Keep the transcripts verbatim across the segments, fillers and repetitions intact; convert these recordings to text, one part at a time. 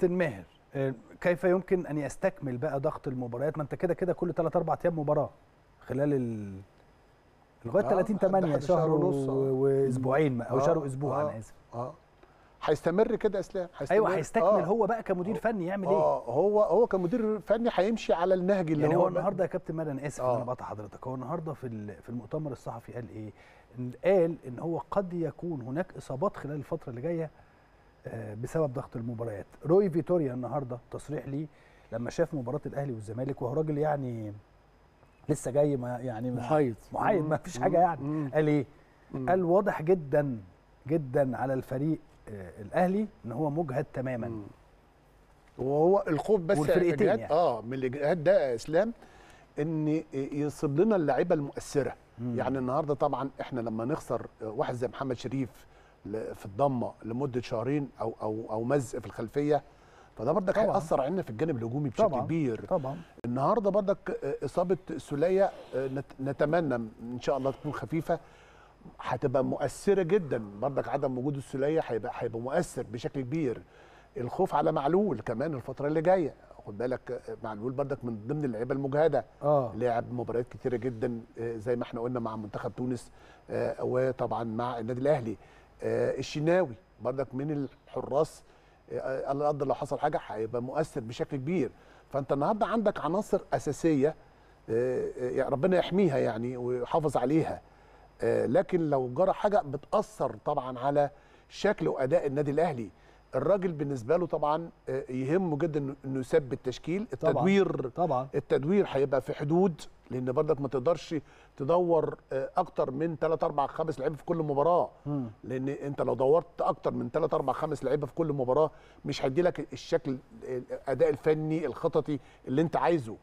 كابتن ماهر، كيف يمكن ان يستكمل بقى ضغط المباريات؟ ما انت كده كده كل ثلاثة أربعة ايام مباراه خلال ال لغايه ثلاثين ثمانية شهر ونص واسبوعين او شهر واسبوع انا اسف. اه هيستمر كده اسلام، هيستمر. ايوه هيستكمل. آه. هو بقى كمدير آه. فني يعمل ايه؟ اه هو هو كمدير فني هيمشي على النهج اللي يعني هو, هو النهارده يا كابتن ماهر انا اسف ان آه. انا بقطع حضرتك، هو النهارده في في المؤتمر الصحفي قال ايه؟ قال ان هو قد يكون هناك اصابات خلال الفتره اللي جايه بسبب ضغط المباريات. روي فيتوريا النهارده تصريح ليه لما شاف مباراه الاهلي والزمالك، وهو راجل يعني لسه جاي ما يعني محايد محايد ما فيش حاجه يعني. مم. قال ايه؟ مم. قال واضح جدا جدا على الفريق الاهلي ان هو مجهد تماما. مم. وهو الخوف بس والفرقتين يعني. اه من الاجهاد ده اسلام ان يصيب لنا اللعيبه المؤثره. مم. يعني النهارده طبعا احنا لما نخسر واحد زي محمد شريف في الضمه لمده شهرين او او او مزق في الخلفيه، فده بردك هيأثر علينا في الجانب الهجومي بشكل طبعًا. كبير. طبعا النهارده بردك اصابه السوليه نتمنى ان شاء الله تكون خفيفه، هتبقى مؤثره جدا. بردك عدم وجود السوليه هيبقى هيبقى مؤثر بشكل كبير. الخوف على معلول كمان الفتره اللي جايه، خد بالك معلول بردك من ضمن اللعيبه المجهده. آه. لعب مباريات كتيره جدا زي ما احنا قلنا مع منتخب تونس وطبعا مع النادي الاهلي. الشناوي بردك من الحراس الله يقدر لو حصل حاجه هيبقى مؤثر بشكل كبير. فانت النهارده عندك عناصر اساسيه ربنا يحميها يعني ويحافظ عليها، لكن لو جرى حاجه بتاثر طبعا على شكل واداء النادي الاهلي. الراجل بالنسبه له طبعا يهمه جدا انه يثبت التشكيل. التدوير طبعا التدوير هيبقى في حدود، لان بردك ما تقدرش تدور اكتر من ثلاثة أربعة خمسة لعيبه في كل مباراه. م. لان انت لو دورت اكتر من ثلاثة أربعة خمسة لعيبه في كل مباراه مش هيدي لك الشكل الاداء الفني الخططي اللي انت عايزه.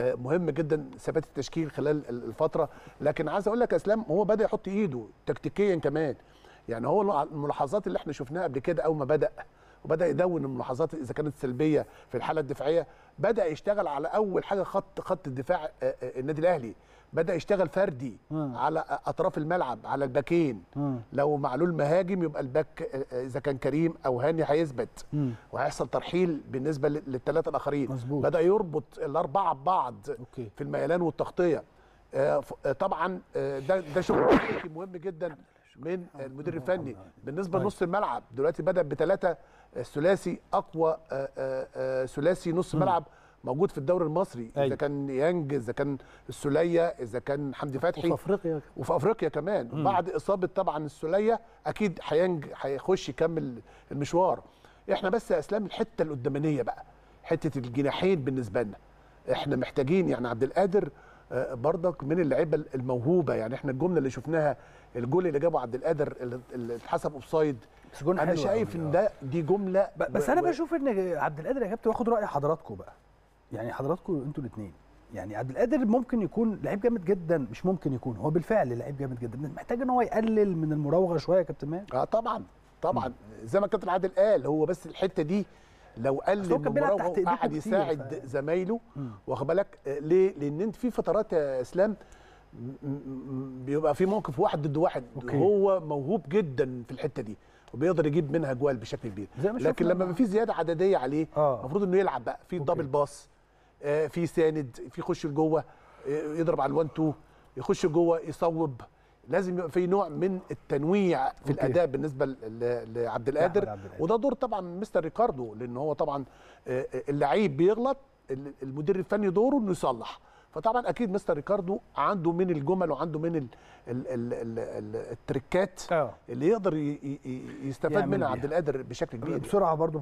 مهم جدا ثبات التشكيل خلال الفتره. لكن عايز اقول لك يا اسلام هو بدا يحط ايده تكتيكيا كمان، يعني هو الملاحظات اللي احنا شفناها قبل كده اول ما بدا وبدا يدون الملاحظات اذا كانت سلبيه في الحاله الدفاعيه، بدا يشتغل على اول حاجه خط خط الدفاع النادي الاهلي، بدا يشتغل فردي. مم. على اطراف الملعب على الباكين. مم. لو معلول مهاجم يبقى الباك اذا كان كريم او هاني هيثبت وهيحصل ترحيل بالنسبه للثلاثه الاخرين. مزبوط. بدا يربط الاربعه ببعض في الميلان والتغطيه. آه طبعا آه ده ده شغل مهم جدا من المدير الفني. بالنسبه لنص الملعب دلوقتي بدا بثلاثه الثلاثي اقوى ثلاثي نص ملعب موجود في الدوري المصري. اذا كان يانج اذا كان السوليه اذا كان حمدي فتحي، وفي افريقيا وفي افريقيا كمان. مم. بعد اصابه طبعا السوليه اكيد هيانج هيخش يكمل المشوار. احنا بس يا اسلام الحته القدامانيه بقى حته الجناحين بالنسبه لنا احنا محتاجين يعني عبد القادر بردك من اللعيبه الموهوبه. يعني احنا الجمله اللي شفناها الجول اللي جابه عبد القادر اللي اتحسب اوفسايد، انا شايف ان ده دي جمله بس و... انا بشوف ان عبد القادر يا كابتن واخد راي حضراتكم بقى، يعني حضراتكم انتوا الاثنين، يعني عبد القادر ممكن يكون لعيب جامد جدا، مش ممكن يكون هو بالفعل لعيب جامد جدا، محتاج ان هو يقلل من المراوغه شويه يا كابتن ماهر. اه طبعا طبعا زي ما الكابتن عادل قال هو بس الحته دي لو قل المراوغه وقعد يساعد ف... زمايله واخد بالك ليه؟ لان انت في فترات يا اسلام بيبقى في موقف واحد ضد واحد. أوكي. هو موهوب جدا في الحته دي وبيقدر يجيب منها جوال بشكل كبير، لكن لما ما في زياده عدديه عليه المفروض آه. انه يلعب بقى في دبل باص، آه في ساند، في يخش لجوه يضرب على الوان تو، يخش جوه يصوب. لازم يبقى في نوع من التنويع في الاداء بالنسبه لعبد القادر، وده دور طبعا مستر ريكاردو، لان هو طبعا اللعيب بيغلط المدير الفني دوره انه يصلح. فطبعا اكيد مستر ريكاردو عنده من الجمل وعنده من ال ال ال ال التركات اللي يقدر يستفاد منها عبد القادر بشكل كبير بسرعه برضو.